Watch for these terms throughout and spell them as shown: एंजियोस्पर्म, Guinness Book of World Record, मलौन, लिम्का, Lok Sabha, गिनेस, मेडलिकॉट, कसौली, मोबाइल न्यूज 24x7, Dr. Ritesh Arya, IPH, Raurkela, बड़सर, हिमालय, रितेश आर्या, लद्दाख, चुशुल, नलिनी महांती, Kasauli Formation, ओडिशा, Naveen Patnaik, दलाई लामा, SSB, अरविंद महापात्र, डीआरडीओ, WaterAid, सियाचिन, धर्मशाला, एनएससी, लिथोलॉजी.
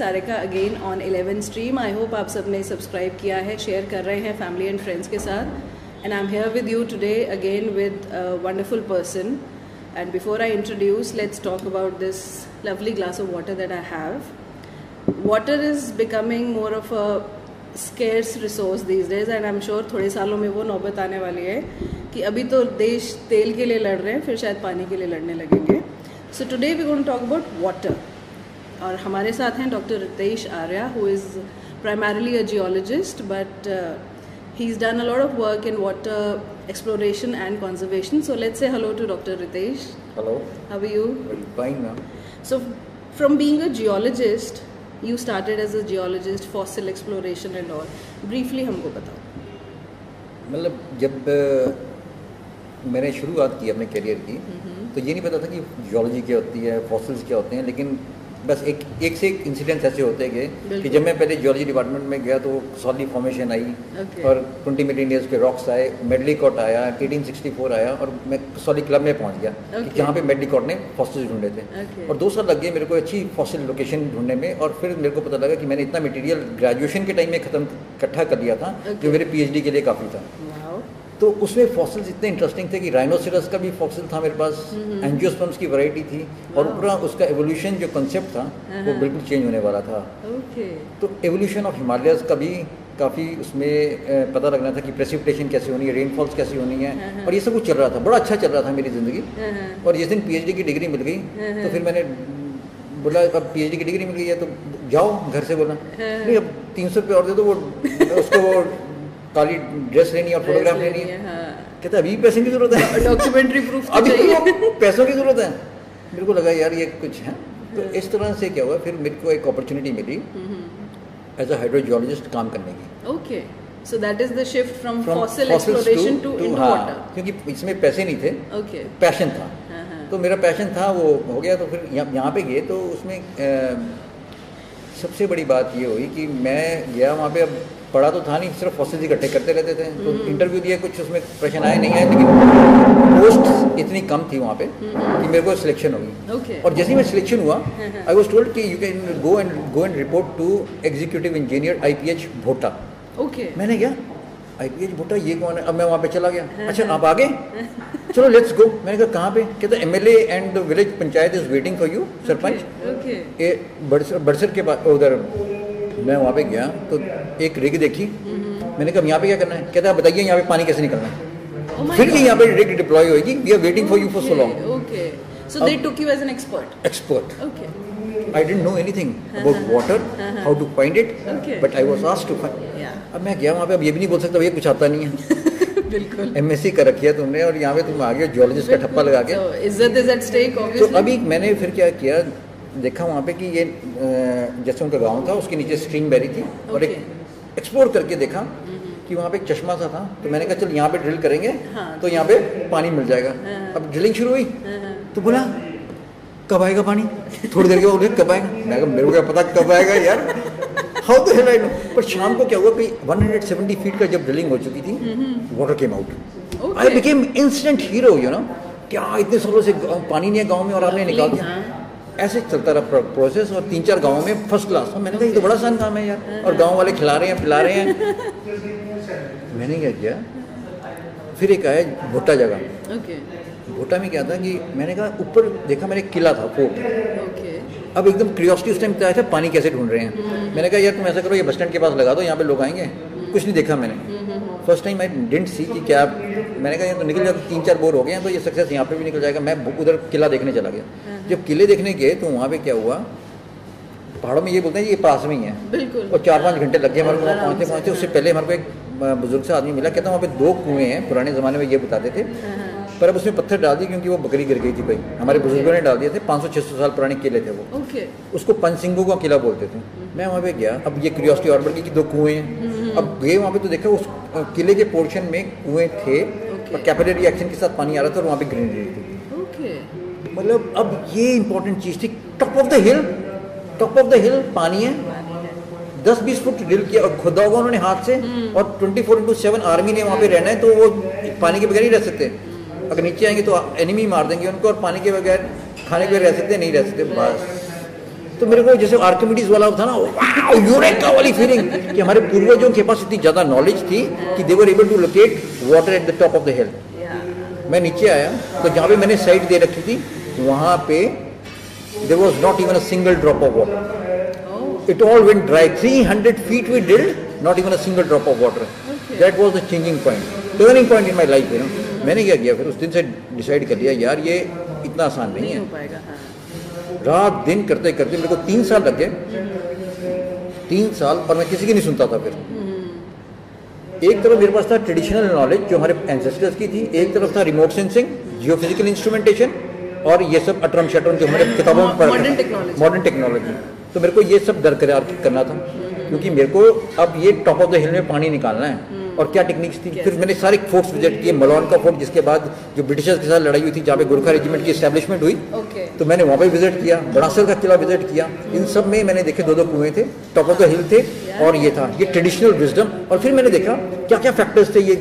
Sarika again on 11 stream. I hope आप सब ने सब्सक्राइब किया है, शेयर कर रहे हैं फैमिली एंड फ्रेंड्स के साथ। And I am here with you today again with wonderful person. And before I introduce, let's talk about this lovely glass of water that I have. Water is becoming more of a scarce resource these days, and I am sure थोड़े सालों में वो नौबत आने वाली है कि अभी तो देश तेल के लिए लड़ रहे हैं, फिर शायद पानी के लिए लड़ने लगेंगे। So today we going to talk about water. और हमारे साथ हैं doctor रितेश आर्या, who is primarily a geologist, but he is done a lot of work in water exploration and conservation. So let's say hello to doctor Ritesh. Hello, how are you? Fine ma'am. So from being a geologist, you started as a geologist, fossil exploration and all. Briefly हमको बताओ। मतलब जब मैंने शुरुआत की अपने career की, तो ये नहीं पता था कि जियोलॉजी क्या होती है, फॉसिल्स क्या होते हैं। लेकिन बस एक से एक इंसिडेंट्स ऐसे होते गए कि जब मैं पहले जियोलॉजी डिपार्टमेंट में गया तो कसौली फॉर्मेशन आई, और 20 मिलियन ईयर्स के रॉक्स आए, मेडलिकॉट आया, 1864 आया, और मैं कसौली क्लब में पहुंच गया कि जहाँ पे मेडलिकॉट ने फॉसिल्स ढूंढे थे। और 2 साल लग गए मेरे को अच्छी फॉसिल लोकेशन ढूंढने में। और फिर मेरे को पता लगा कि मैंने इतना मटीरियल ग्रेजुएशन के टाइम में इकट्ठा कर लिया था जो मेरे PhD के लिए काफ़ी था। तो उसमें फॉसिल्स इतने इंटरेस्टिंग थे कि राइनोसेरस का भी फॉसिल था मेरे पास, एंजियोस्पर्म्स की वैरायटी थी, और पूरा उसका एवोल्यूशन जो कंसेप्ट था वो बिल्कुल चेंज होने वाला था। तो एवोल्यूशन ऑफ हिमालयस का भी काफ़ी उसमें पता लगना था कि प्रेसिपिटेशन कैसे होनी है, रेनफॉल्स कैसी होनी है, और ये सब कुछ चल रहा था, बड़ा अच्छा चल रहा था मेरी ज़िंदगी। और जिस दिन PhD की डिग्री मिल गई तो फिर मैंने बोला अब PhD की डिग्री मिल गई है तो जाओ घर से, बोला नहीं अब 300 रुपये और दे दो, वो उसको वो काली ड्रेस लेनी और फोटोग्राफ लेनी है। कहते अभी पैसे की जरूरत है, डॉक्यूमेंट्री प्रूफ अभी पैसों की जरूरत है। मेरे को लगा यार ये कुछ है। तो इस तरह से क्या हुआ, फिर मेरे को एक अपॉर्चुनिटी मिली एज अ हाइड्रोजियोलॉजिस्ट काम करने की। Okay, so that is the shift from fossil exploration to water, क्योंकि इसमें पैसे नहीं थे, पैशन था। तो मेरा पैशन था वो हो गया। तो फिर यहाँ पे गए तो उसमें सबसे बड़ी बात ये हुई कि मैं गया वहाँ पे, अब पढ़ा तो था नहीं, सिर्फ फॉसिल्स इकट्ठे करते रहते थे। तो इंटरव्यू दिया, कुछ उसमें प्रश्न आए नहीं आए, लेकिन पोस्ट इतनी कम थी वहाँ पे कि मेरे को सिलेक्शन होगी। और जैसे ही मैं सिलेक्शन हुआ, आई वाज टोल्ड कि you can go and report to executive engineer IPH Bhota. मैंने क्या IPH भोटा, ये कौन है? अब मैं वहाँ पे चला गया। अच्छा आप आगे चलो, लेट्स गो। मैंने कहा कहाँ पे? कहते MLA and village panchayat is waiting for you, sarpanch बड़सर के पास। उधर मैं वहाँ पे गया तो एक रिग देखी, मैंने कहा यहाँ पे क्या करना है? कहता है बताइए यहाँ पे पानी कैसे निकलना है। फिर यहाँ पे रिग डिप्लॉय होगी, we are waiting for you for so long. Okay, so they took you as an expert. Okay, I didn't know anything about water, how to find it, but I was asked to find. अब मैं गया वहाँ पे, अब ये भी नहीं बोल सकता ये कुछ आता नहीं है। बिल्कुल MSc कर रखी है तुमने और यहाँ पे तुम आ गए जियोलॉजिस्ट का ठप्पा लगा के, इज्जत इज एट स्टेक ऑब्वियसली। तो अभी मैंने फिर क्या किया, देखा वहाँ पे कि ये जैसे उनका गांव था, उसके नीचे स्ट्रीम बहरी थी। और एक एक्सप्लोर करके देखा कि वहाँ पे एक चश्मा सा था, तो मैंने कहा चल यहाँ पे ड्रिल करेंगे तो यहाँ पे पानी मिल जाएगा। अब ड्रिलिंग शुरू हुई तो बोला कब आएगा पानी? थोड़ी देर के बाद बोले कब आएगा? मैंने कहा मेरे को क्या पता कब आएगा यार, हाउ टू हैंडल। पर शाम को क्या हुआ कि 170 फीट का जब ड्रिलिंग हो चुकी थी, water came out. I became instant hero, you know, क्या इतने सालों से पानी नहीं है गाँव में और आपने निकाल दिया। ऐसे चलता रहा प्रोसेस और 3-4 गाँव में फर्स्ट क्लास। मैंने कहा ये तो बड़ा आसान काम है यार, और गांव वाले खिला रहे हैं पिला रहे हैं। मैंने क्या किया, फिर एक आया भुट्टा जगह। भुट्टा में क्या था कि मैंने कहा ऊपर देखा, मैंने किला था फोर्ट। अब एकदम क्यूरियोसिटी उस टाइम आया था पानी कैसे ढूंढ रहे हैं। मैंने कहा यार तुम ऐसा करो ये बस स्टैंड के पास लगा दो, यहाँ पे लोग आएंगे। कुछ नहीं देखा मैंने, first time I didn't see कि क्या। मैंने कहा ये तो निकल जाते, 3-4 बोर हो गए हैं तो ये सक्सेस यहाँ पे भी निकल जाएगा। मैं उधर किला देखने चला गया। जब किले देखने गए तो वहाँ पे क्या हुआ, पहाड़ों में ये बोलते हैं ये पास में ही है बिल्कुल, और 4-5 घंटे लग गए हमारे को पहुँचते पहुँचते। उससे पहले हमारे को एक बुजुर्ग सा आदमी मिला, कहता वहाँ पे 2 कुएँ हैं, पुराने ज़माने में ये बताते थे, पर अब उसमें पत्थर डाल दिए क्योंकि वो बकरी गिर गई थी भाई, हमारे बुजुर्गों ने डाल दिए थे। 500-600 साल पुराने किले थे वो। उसको पंचसिंगों का किला बोलते थे। मैं वहाँ पे गया, अब ये क्यूरियोसिटी और बढ़ गई कि 2 कुएँ हैं। अब गए वहाँ पे तो देखा उस किले के पोर्शन में कुएँ थे और कैपिलरी एक्शन के साथ पानी आ रहा था, और वहाँ पर ग्रीनरी थी। मतलब अब ये इंपॉर्टेंट चीज़ थी, टॉप ऑफ द हिल पानी है, 10-20 फुट ड्रिल किया और खुदा होगा उन्होंने हाथ से, और 24/7 आर्मी ने वहाँ पे रहना है, तो वो पानी के बगैर ही रह सकते। अगर नीचे आएंगे तो एनिमी मार देंगे उनको, और पानी के बगैर खाने के बगैर रह सकते नहीं रह सकते बस। तो मेरे को जैसे आर्किमिडीज वाला था ना, वाओ यूरेका वाली फीलिंग कि हमारे पूर्वजों के पास इतनी ज़्यादा नॉलेज थी कि they were able to locate water at the top of the hill. मैं नीचे आया तो जहाँ पे मैंने साइड दे रखी थी वहाँ पे there was not even a single drop of water, it all went dry. 300 feet we drilled, not even a single drop of water. That was the changing point, turning point in my life. You know मैंने क्या किया फिर उस दिन से decide कर लिया यार ये इतना आसान नहीं है। रात दिन करते करते मेरे को 3 साल लग गए, 3 साल, पर मैं किसी की नहीं सुनता था। फिर एक तरफ मेरे पास था ट्रेडिशनल नॉलेज जो हमारे एंसेस्टर्स की थी, एक तरफ था रिमोट सेंसिंग, जियोफिजिकल इंस्ट्रूमेंटेशन और ये सब अटरम शटरम जो हमारे किताबों में पढ़ा, मॉडर्न टेक्नोलॉजी। तो मेरे को ये सब दरकरार करना था क्योंकि मेरे को अब ये टॉप ऑफ द हिल में पानी निकालना है। और क्या टेक्निक्स थी? फिर मैंने सारे फोर्ट्स विजिट किए, मलौन का फोर्ट जिसके बाद जो ब्रिटिशर्स के साथ लड़ाई हुई थी, जहाँ पे गोरखा रेजिमेंट की एस्टेब्लिशमेंट हुई, तो मैंने वहाँ पे विजिट किया, बड़ासर का किला विजिट किया। इन सब में मैंने देखे 2-2 कुएं थे, टॉप ऑफ द हिल थे, और ये था ये ट्रेडिशनल विजडम। और फिर मैंने देखा क्या क्या फैक्टर्स थे, ये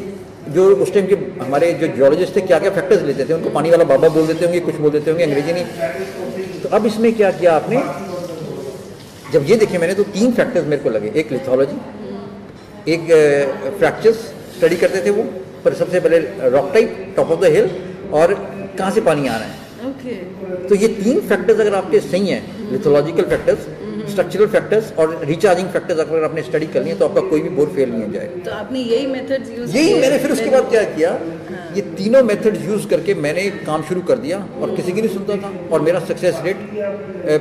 जो उस टाइम के हमारे जो जियोलॉजिस्ट थे क्या क्या फैक्टर्स लेते थे, उनको पानी वाला बाबा बोल देते होंगे, कुछ बोल देते होंगे, अंग्रेजी नहीं। तो अब इसमें क्या किया आपने, जब ये देखे मैंने तो 3 फैक्टर्स मेरे को लगे। एक लिथोलॉजी, एक फ्रैक्चर्स स्टडी करते थे वो, पर सबसे पहले rock type, top of the hill और कहाँ से पानी आ रहा है। तो ये 3 फैक्टर्स अगर आपके सही हैं, लिथोलॉजिकल फैक्टर्स, स्ट्रक्चरल फैक्टर्स और रिचार्जिंग फैक्टर्स, अगर आपने स्टडी कर लिया तो आपका कोई भी बोर फेल नहीं हो जाएगा। तो आपने यही मेथड्स यूज किए? यही मैंने फिर उसके बाद क्या किया, ये तीनों मेथड्स यूज करके मैंने काम शुरू कर दिया और किसी की नहीं सुनता था। और मेरा सक्सेस रेट,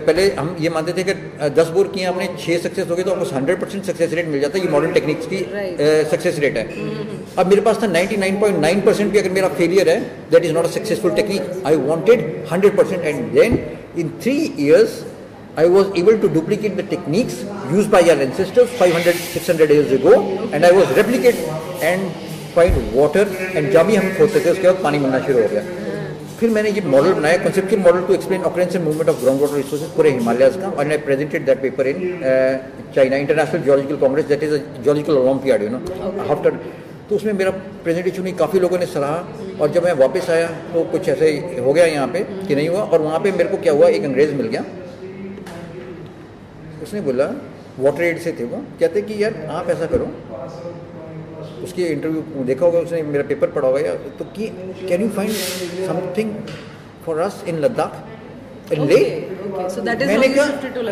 पहले हम ये मानते थे कि 10 बोर किए आपने, 6 सक्सेस हो गए तो आपको 100% सक्सेस रेट मिल जाता है, ये मॉडर्न टेक्निक्स की सक्सेस रेट है। अब मेरे पास था 99.9% भी अगर मेरा फेलियर है, that is not a successful technique. I wanted 100%, and then in 3 years I was able to duplicate the techniques used by our ancestors 500-600 years ago, and I was replicate and find water and जब भी हम खोदते थे उसके बाद पानी मिलना शुरू हो गया। फिर मैंने ये मॉडल बनाया, conceptual model to explain occurrence and movement of groundwater resources पूरे हिमालयाज का, and I presented that paper in China International Geological Congress, that is a geological olympiad, you know, after। तो उसमें मेरा प्रेजेंटेशन ही काफ़ी लोगों ने सराहा, और जब मैं वापस आया तो कुछ ऐसे हो गया यहाँ पे कि नहीं हुआ। और वहाँ पे मेरे को क्या हुआ, एक अंग्रेज़ मिल गया, उसने बोला, WaterAid से थे वो, कहते कि यार आप ऐसा करो, उसके इंटरव्यू देखा होगा उसने, मेरा पेपर पढ़ा होगा, तो कि can you find something for us in लद्दाख in Leh. मैंने कहा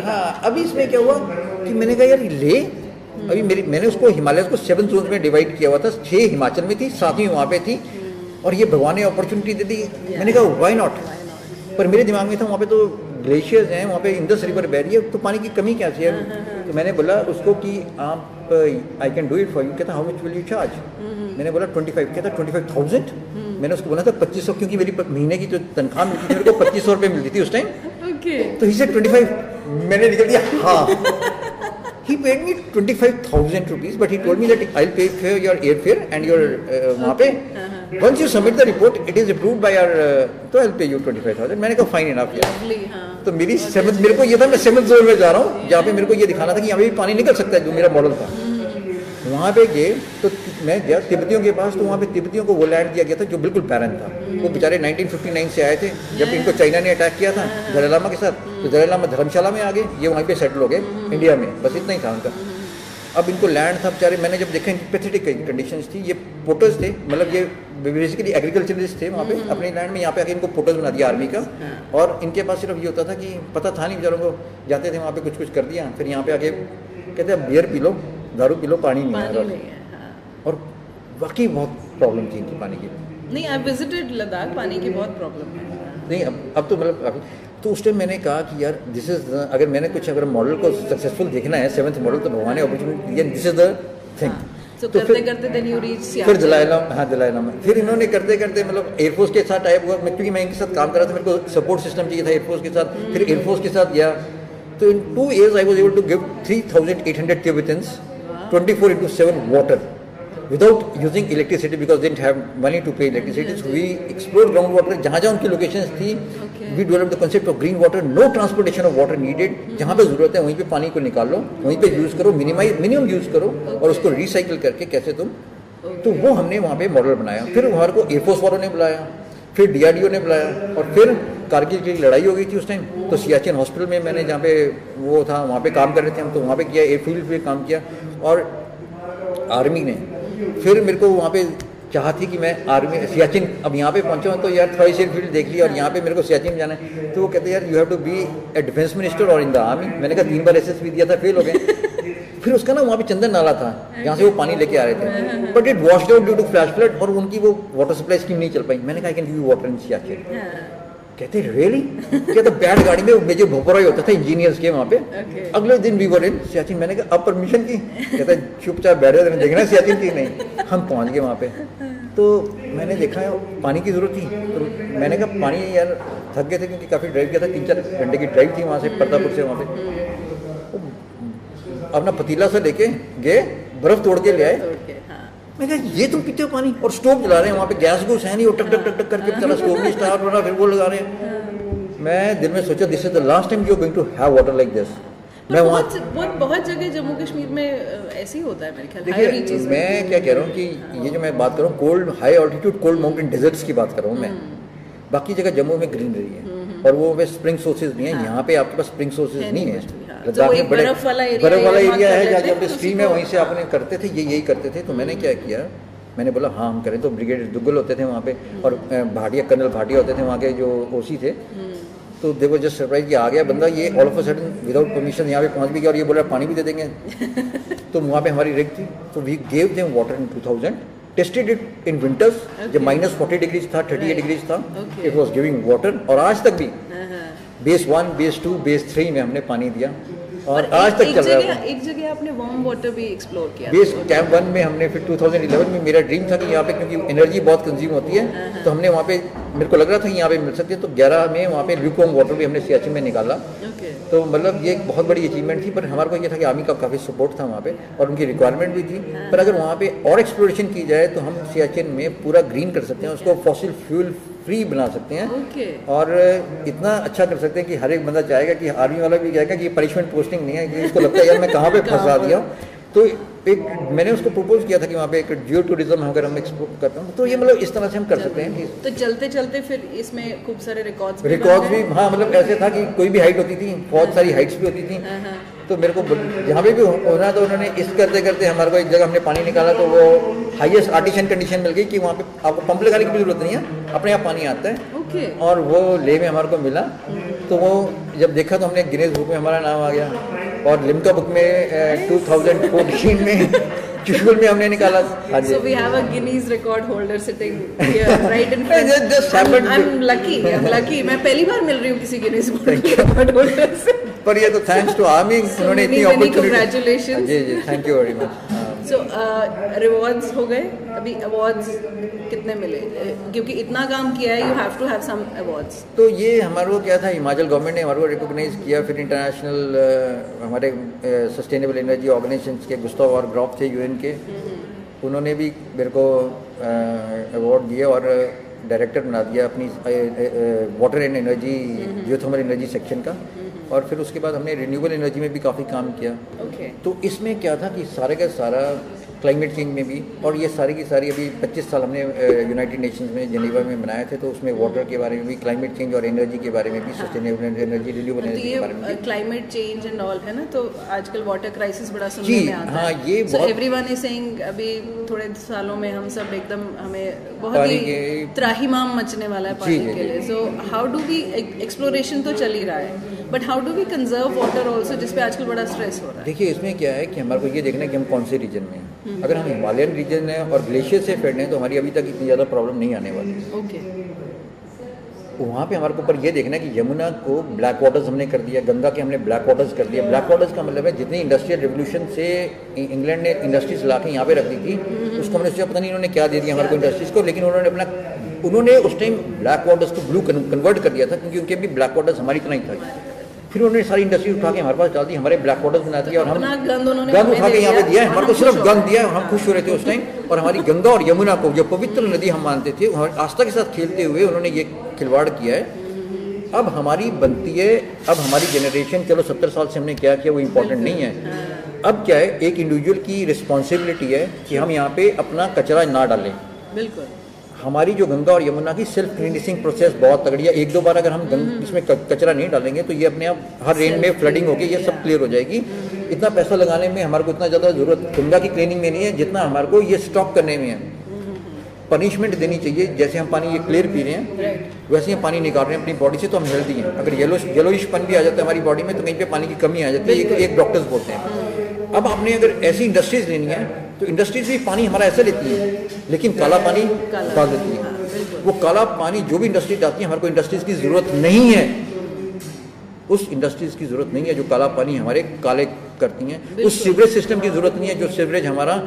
हाँ। अभी इसमें क्या हुआ कि मैंने कहा यार ले, अभी मैंने उसको हिमालय को 7 zones में डिवाइड किया हुआ था, 6 हिमाचल में थी, 7वीं वहाँ पे थी, और ये भगवान ने अपॉर्चुनिटी दे दी। मैंने कहा वाई नॉट, पर मेरे दिमाग में था वहाँ पे तो ग्लेशियर्स हैं, वहाँ पे इंडस रिवर बह रही है, तो पानी की कमी कैसी है। तो मैंने बोला उसको कि आप I can do it for you. कहता how much will you charge? मैंने बोला 25। कहता 25,000? मैंने उसको बोला था 2500, क्योंकि मेरी महीने की जो तनख्वाह मिलती थी मेरे को 2500 रुपये मिलती थी उस टाइम। तो ही सेड 25, मैंने निकल दिया हाँ। He paid me 25,000 rupees, but he told me that I will pay for your airfare and your वहाँ पे once you submit the report it is approved by our तो I'll pay you 25,000। मैंने कहा fine enough यार। तो मेरी 7th, मेरे को ये था मैं 7th zone में जा रहा हूँ, जहाँ पे मेरे को ये दिखाना था कि यहाँ पे भी पानी निकल सकता है, जो मेरा मॉडल था। वहाँ पे गए तो मैं गया तिब्बतियों के पास, तो वहाँ पे तिब्बतियों को वो लैंड दिया गया था जो बिल्कुल पैरन था। वो बेचारे 1959 से आए थे, जब इनको चाइना ने अटैक किया था दलाई लामा के साथ, तो दलाई लामा धर्मशाला में आ गए, ये वहीं पे सेटल हो गए इंडिया में, बस इतना ही था उनका। अब इनको लैंड था बेचारे, मैंने जब देखा पैथेटिक कंडीशन थी, ये पोटर्स थे, मतलब ये बेसिकली एग्रीकल्चरलिस्ट थे वहाँ पे अपने लैंड में, यहाँ पे आके इनको पोटर्स बना दिया आर्मी का। और इनके पास सिर्फ ये होता था कि पता था नहीं बेचारों को, जाते थे वहाँ पे कुछ कुछ कर दिया, फिर यहाँ पे आके कहते हैं बियर पी लो, दारू पी लो, पानी नहीं है। और बाकी बहुत प्रॉब्लम थी इनकी पानी की। नहीं आई विजिटेड लद्दाख, पानी की बहुत प्रॉब्लम है। नहीं अब तो मतलब, तो उस टाइम मैंने कहा कि यार दिस इज, अगर मैंने कुछ अगर मॉडल को सक्सेसफुल देखना है 7th मॉडल, तो भगवान ने अपॉर्चुनिटी दिया, दिस इज द थिंग। तो करते करते देन यू रीच सियाचन, फिर दलाई लामा, फिर इन्होंने करते करते मतलब एयरफोर्स के साथ टाइप हुआ, क्योंकि मैं इनके साथ काम कर रहा था, मेरे को सपोर्ट सिस्टम चाहिए था एयरफोर्स के साथ, फिर एयरफोर्स के साथ गया। तो in 2 years I was able to give 3,800 Tibetans 24/7 water. without using electricity because they didn't have money to pay electricity. So we explored groundwater. Jahan unki locations thi, we developed the concept of green water. No transportation of water needed. Jahan pe zarurat hai, wahin pe pani ko nikalo, wahin pe use karo, minimum use karo, aur usko recycle karke kaise tum. तो वो हमने वहाँ पे model बनाया। फिर हमारे को air force वालों ने बुलाया, फिर डीआरडीओ ने बुलाया, और फिर कारगिल की लड़ाई हो गई थी उस टाइम। तो सियाचिन हॉस्पिटल में मैंने जहाँ पे वो था वहाँ पे काम कर रहे थे हम, तो वहाँ पे किया, एयरफील्ड पे काम किया। और आर्मी ने फिर मेरे को वहाँ पे चाहा थी कि मैं आर्मी सियाचिन, अब यहाँ पे पहुँचा तो यार थोड़ी सी फील्ड देख ली और यहाँ पे मेरे को सियाचिन में जाना है। तो वो कहते यार you have to be a defence minister और इन द आर्मी। मैंने कहा 3 बार SSB दिया था, फेल हो गए। फिर उसका ना वहाँ पे चंदन नाला था जहाँ से वो पानी लेके आ रहे थे, but it washed out due to flash flood और उनकी वो वाटर सप्लाई स्कीम नहीं चल पाई। मैंने कहा I can give you water in सियाचिन। कहते रियली? कहते बैठ गाड़ी में मुझे भोपरा ही होता था, इंजीनियर्स के वहाँ पे। अगले दिन वी वर इन सियाचिन। मैंने कहा अब परमिशन की? कहता चुपचाप बैठ गए, देखना सियाचिन की नहीं। हम पहुँच गए वहाँ पे, तो मैंने देखा पानी की जरूरत थी। तो मैंने कहा पानी, यार थक गए थे क्योंकि काफ़ी ड्राइव किया था, 3-4 घंटे की ड्राइव थी वहाँ से प्रतापपुर से। वहाँ पे अपना पतीला से लेके गए, बर्फ तोड़ के ले आए। मैं कहा ये तुम पीते हो पानी और स्टोव जला रहे हैं, वहाँ पे गैस गूस है नहीं, वो टक टक टक टक करके चला स्टोव नहीं स्टार्ट हो रहा, फिर वो लगा रहे हैं। मैं दिल में सोचा this is the last time you are going to have water like this. मैं वहाँ बहुत जगह जम्मू कश्मीर में ऐसे ही होता है मेरे ख्याल से। देखिए मैं क्या कह रहा हूँ कि ये जो मैं बात कर रहा हूँ cold, high altitude cold mountain deserts की बात कर रहा हूँ मैं। बाकी जगह जम्मू में ग्रीनरी है और वो स्प्रिंग सोर्सेज नहीं है। यहाँ पे आपके पास स्प्रिंग सोर्सेज नहीं है। लद्दाख में बर्फ वाला एरिया है, जहाँ जहाँ पे स्ट्रीम है वहीं से आपने करते थे, ये यही करते थे। तो मैंने क्या किया, मैंने बोला हाँ हम करें। तो ब्रिगेडियर दुग्गल होते थे वहाँ पे और भाटिया, कर्नल भाटिया होते थे वहाँ के जो ओसी थे। तो देखो जस्ट सरप्राइज, आ गया बंदा, ये all of a sudden without permission यहाँ पे पहुँच भी गया और ये बोला पानी भी दे देंगे। तो वहाँ पे हमारी रेग थी, तो we gave them water in 2000, tested it in winters जब -40 डिग्रीज था, 38 डिग्रीज था, इट वॉज गिविंग वाटर। और आज तक भी बेस 1, बेस 2, बेस 3 में हमने पानी दिया और आज तक चल रहा है। एक जगह आपने वार्म वाटर भी एक्सप्लोर किया, बेस कैंप 1 में हमने। फिर 2011 में मेरा ड्रीम था कि यहाँ पे क्योंकि एनर्जी बहुत कंज्यूम होती है, तो हमने वहाँ पे, मेरे को लग रहा था कि यहाँ पे मिल सकती है, तो 11 में वहाँ पे ल्यूकॉम वाटर भी हमने सियाचिन में निकाला। तो मतलब ये एक बहुत बड़ी अचीवमेंट थी। पर हमारे को ये था कि आर्मी का काफ़ी सपोर्ट था वहाँ पे और उनकी रिक्वायरमेंट भी थी। पर अगर वहाँ पे और एक्सप्लोरेशन की जाए तो हम सियाचिन में पूरा ग्रीन कर सकते हैं, उसको फॉसिल फ्यूल फ्री बना सकते हैं और इतना अच्छा कर सकते हैं कि हर एक बंदा चाहेगा कि आर्मी वाला भी कहेगा कि ये पनिशमेंट पोस्टिंग नहीं है, कि इसको लगता है यार मैं कहाँ पे फंसा दिया। तो एक मैंने उसको प्रपोज किया था कि वहाँ पे एक जियो टूरिज्म अगर हम एक्सप्लोर करते हैं, तो ये मतलब इस तरह से हम कर सकते हैं। कि तो चलते चलते फिर इसमें खूब सारे रिकॉर्ड्स भी, हाँ मतलब ऐसे था कि कोई भी हाइट होती थी, बहुत सारी हाइट्स भी होती थी। तो मेरे को जहाँ पे भी होना, तो उन्होंने इस करते करते हमारे को एक जगह हमने पानी निकाला, तो वो हाईएस्ट आर्टिशन कंडीशन मिल गई कि वहाँ पे आपको पंप लगाने की भी जरूरत नहीं है, अपने यहाँ पानी आता है। और वो ले में हमारे को मिला, तो वो जब देखा तो हमने गिनेस बुक में हमारा नाम आ गया और लिम्का बुक में 2014 में चुशुल में हमने निकाला। So we have a Guinness record holder sitting here right in front. It just happened. I'm lucky. मैं पहली बार मिल रही हूँ किसी Guinness record holder से। पर ये तो thanks to army, उन्होंने इतनी opportunity. Congratulations. Ji, thank you very much. So rewards हो गए, अभी awards कितने मिले क्योंकि इतना काम किया है, you have to have some awards. तो ये हमारे को क्या था, हिमाचल गवर्नमेंट ने हमारे को रिकॉग्नाइज किया। फिर इंटरनेशनल हमारे सस्टेनेबल एनर्जी ऑर्गेनाइजेशन के गुस्ताव और ग्रॉफ थे यूएन के, उन्होंने भी मेरे को अवार्ड दिए और डायरेक्टर बना दिया अपनी water and energy, geothermal energy section का। और फिर उसके बाद हमने रिन्यूएबल एनर्जी में भी काफ़ी काम किया। तो इसमें क्या था कि सारे का सारा क्लाइमेट चेंज में भी, और ये सारी की सारी अभी 25 साल हमने यूनाइटेड नेशंस में जेनेवा में मनाए थे, तो उसमें वाटर के बारे में भी, क्लाइमेट चेंज और एनर्जी के बारे में भी, सस्टेनेबल एनर्जी, रिन्यूएबल एनर्जी के बारे में भी। क्लाइमेट चेंज एंड ऑल है ना, तो आजकल वाटर क्राइसिस बड़ा सुनने में आता है। हाँ, ये एवरीवन इज सेइंग अभी थोड़े सालों में हम सब एकदम, हमें बहुत ही त्राहिमाम मचने वाला है पानी के लिए। So how do we, exploration तो चल ही रहा है, but how do we conserve water also, जिसपे आजकल बड़ा स्ट्रेस हो रहा है। देखिए इसमें क्या है कि हमारे को ये देखना है कि हम कौन से रीजन में हैं। अगर हम हिमालयन रीजन है और ग्लेशियर से फेड हैं, तो हमारी अभी तक इतनी ज़्यादा प्रॉब्लम नहीं आने वाली। वहाँ पे हमारे ऊपर ये देखना है कि यमुना को ब्लैक वाटर्स हमने कर दिया, गंगा के हमने ब्लैक वाटर्स कर दिया। ब्लैक वाटर्स का मतलब है जितनी इंडस्ट्रियल रेवोल्यूशन से इंग्लैंड ने इंडस्ट्रीज ला के यहाँ पे रख दी थी, उसको हमने सोचा पता नहीं इन्होंने क्या दे दिया हमारे को इंडस्ट्रीज को, लेकिन उन्होंने उस टाइम ब्लैक वाटर्स को ब्लू कन्वर्ट कर दिया था, क्योंकि उनके भी ब्लैक वाटर्स हमारी इतना ही था। फिर उन्होंने सारी इंडस्ट्री उठा के हमारे पास डाल दी, हमारे ब्लैक वाटर्स बना दिया और हम गंद उठा के यहाँ पे दिया है, हमारे को सिर्फ गंद दिया है, हम खुश हो रहे थे उस टाइम। और हमारी गंगा और यमुना को जो पवित्र नदी हम मानते थे आस्था के साथ खेलते हुए उन्होंने ये खिलवाड़ किया है। अब हमारी बनती है, अब हमारी जनरेशन, चलो 70 साल से हमने क्या किया वो इम्पोर्टेंट नहीं है, अब क्या है एक इंडिविजुअल की रिस्पॉन्सिबिलिटी है कि हम यहाँ पे अपना कचरा ना डालें। बिल्कुल हमारी जो गंगा और यमुना की सेल्फ क्लीनिंग प्रोसेस बहुत तगड़ी है, एक दो बार अगर हम इसमें कचरा नहीं डालेंगे तो ये अपने आप हर रेन में फ्लडिंग होगी ये सब क्लियर हो जाएगी। इतना पैसा लगाने में हमारे को इतना ज़्यादा जरूरत गंगा की क्लीनिंग में नहीं है जितना हमारे को ये स्टॉप करने में है। पनिशमेंट देनी चाहिए, जैसे हम पानी ये क्लियर पी रहे हैं वैसे हम पानी निकाल रहे हैं अपनी बॉडी से तो हम हेल्दी हैं। अगर येलोइशपन भी आ जाता है हमारी बॉडी में तो कहीं पे पानी की कमी आ जाती है, एक डॉक्टर्स बोलते हैं। अब आपने अगर ऐसी इंडस्ट्रीज लेनी है तो इंडस्ट्रीज भी पानी हमारा ऐसे लेती है लेकिन काला पानी डाल देती है। वो काला पानी जो भी इंडस्ट्री डालती है हमारे को इंडस्ट्रीज की ज़रूरत नहीं है, उस इंडस्ट्रीज की ज़रूरत नहीं है जो काला पानी हमारे काले करती हैं, उस सीवरेज सिस्टम की ज़रूरत नहीं है जो सीवरेज हमारा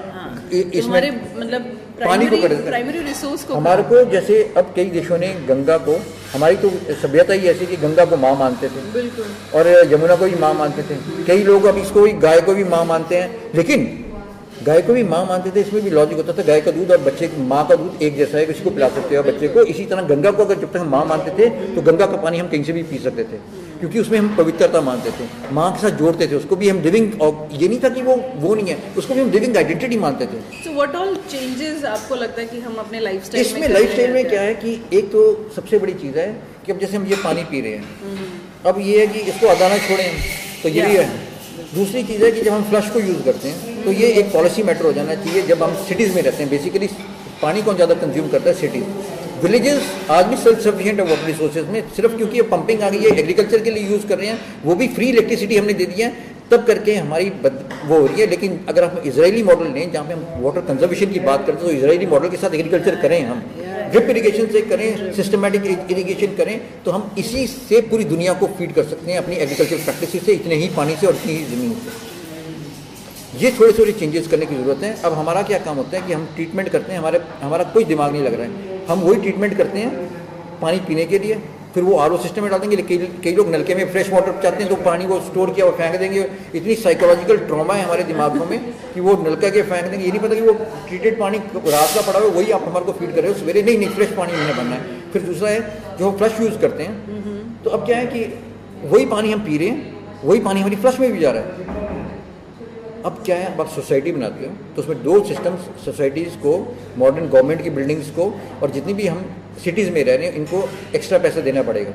इसमें मतलब पानी को कर प्राइमरी रिसोर्स को हमारे को। जैसे अब कई देशों ने गंगा को, हमारी तो सभ्यता ही ऐसी कि गंगा को माँ मानते थे, बिल्कुल, और यमुना को भी माँ मानते थे, कई लोग अब इसको भी गाय को भी माँ मानते हैं, लेकिन गाय को भी माँ मानते थे इसमें भी लॉजिक होता था, गाय का दूध और बच्चे माँ का दूध एक जैसा है, किसी को पिला सकते हो बच्चे को। इसी तरह गंगा को अगर जब तक हम माँ मानते थे तो गंगा का पानी हम कहीं से भी पी सकते थे क्योंकि उसमें हम पवित्रता मानते थे, माँ के साथ जोड़ते थे उसको भी हम लिविंग, और ये नहीं था कि वो नहीं है, उसको भी हम लिविंग आइडेंटिटी मानते थे। सो व्हाट ऑल चेंजेस आपको लगता है कि हम अपने लाइफस्टाइल में, इसमें लाइफस्टाइल में क्या है कि एक तो सबसे बड़ी चीज़ है कि अब जैसे हम ये पानी पी रहे हैं अब ये है कि इसको अदाना छोड़ें तो ये भी है। दूसरी चीज़ है कि जब हम फ्लश को यूज़ करते हैं तो ये एक पॉलिसी मैटर हो जाना चाहिए। जब हम सिटीज़ में रहते हैं बेसिकली पानी कौन ज़्यादा कंज्यूम करता है, सिटीज़। विलेजेस आज भी सेल्फ सफिशिएंट है वाटर रिसोर्सेज में, सिर्फ क्योंकि ये पंपिंग आ गई है, एग्रीकल्चर के लिए यूज़ कर रहे हैं, वो भी फ्री इलेक्ट्रिसिटी हमने दे दी है तब करके हमारी वो हो रही है। लेकिन अगर हम इजरायली मॉडल लें जहाँ पे हम वाटर कंजर्वेशन की बात करते हैं तो इजरायली मॉडल के साथ एग्रीकल्चर करें, हम ड्रिप इरीगेशन से करें, सिस्टमेटिक इरीगेशन करें, तो हम इसी से पूरी दुनिया को फीड कर सकते हैं अपनी एग्रीकल्चर प्रैक्टिस से, इतने ही पानी से और इतनी ही ज़मीन से। ये थोड़े थोड़े चेंजेस करने की ज़रूरत है। अब हमारा क्या काम होता है कि हम ट्रीटमेंट करते हैं, हमारा कोई दिमाग नहीं लग रहा है, हम वही ट्रीटमेंट करते हैं पानी पीने के लिए, फिर वो आर ओ सिस्टम में डाल देंगे। कई लोग नलके में फ्रेश वाटर चाहते हैं तो पानी को स्टोर किया हुआ फेंक देंगे। इतनी साइकोलॉजिकल ट्रॉमा है हमारे दिमागों में कि वो नलका के फेंक देंगे, ये नहीं पता कि वो ट्रीटेड पानी रात का पड़ा हुआ वही आप हमारे को फीड कर रहे हो, सवेरे नहीं नहीं फ्रेश पानी हमने बनना है। फिर दूसरा है जो हम फ्लश यूज़ करते हैं तो अब क्या है कि वही पानी हम पी रहे हैं, वही पानी हमारी फ्लश में भी जा रहा है। अब क्या है, अब आप सोसाइटी बनाते हो तो उसमें दो सिस्टम्स, सोसाइटीज़ को, मॉडर्न गवर्नमेंट की बिल्डिंग्स को, और जितनी भी हम सिटीज़ में रह रहे हैं इनको एक्स्ट्रा पैसा देना पड़ेगा।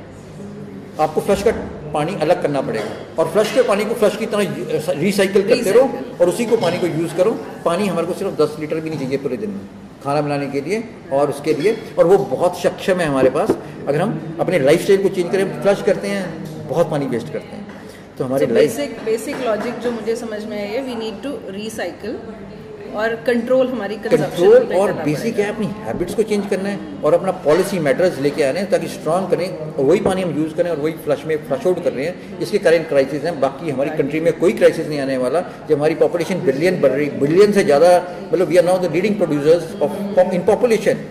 आपको फ्लश का पानी अलग करना पड़ेगा और फ्लश के पानी को फ्लश की तरह रिसाइकिल करते रहो और उसी को पानी को यूज़ करो। पानी हमारे को सिर्फ 10 लीटर भी नहीं चाहिए पूरे दिन में खाना बनाने के लिए और उसके लिए, और वो बहुत सक्षम है हमारे पास। अगर हम अपने लाइफस्टाइल को चेंज करें, फ्लश करते हैं, बहुत पानी वेस्ट करते हैं, तो हमारे बेसिक लॉजिक जो मुझे समझ में आई है, वी नीड टू रीसाइकिल और कंट्रोल हमारी कंट्रोल, और बेसिक है अपनी हैबिट्स को चेंज करना है और अपना पॉलिसी मैटर्स लेके आने हैं ताकि स्ट्रांग करें और वही पानी हम यूज़ करें और वही फ्लश में फ्लश आउट कर रहे हैं। इसके करेंट क्राइसिस हैं, बाकी हमारी कंट्री में कोई क्राइसिस नहीं आने वाला। जब हमारी पॉपुलेशन बिलियन बढ़ रही, बिलियन से ज़्यादा, मतलब we are now the leading producers of in population,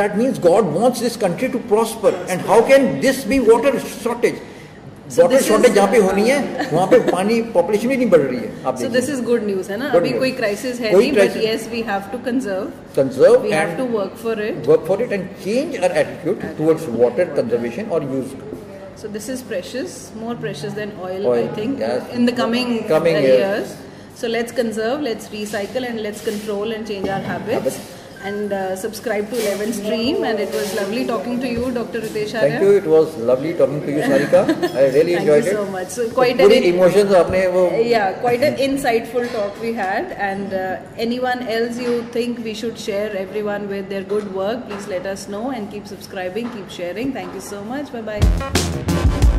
that means God wants this country to prosper, and how can this be water shortage. Water shortage जहाँ पे होनी है वहाँ पे पानी पॉपुलेशन भी नहीं बढ़ रही है। So this is good news है ना, अभी कोई क्राइसिस है नहीं, but yes we have to conserve, we have to work for it and change our attitude towards water conservation और use. So this is precious, more precious than oil, I think, in the coming years. So let's conserve, let's recycle and let's control and change our habits, and subscribe to 11stream, and it was lovely talking to you, Dr. Ritesh Arya. Thank you, it was lovely talking to you, Sarika. I really enjoyed it. Thank you so much. So quite an emotions aapne wo, yeah, quite an insightful talk we had, and anyone else you think we should share everyone with their good work, please let us know, and keep subscribing, keep sharing. Thank you so much. Bye bye.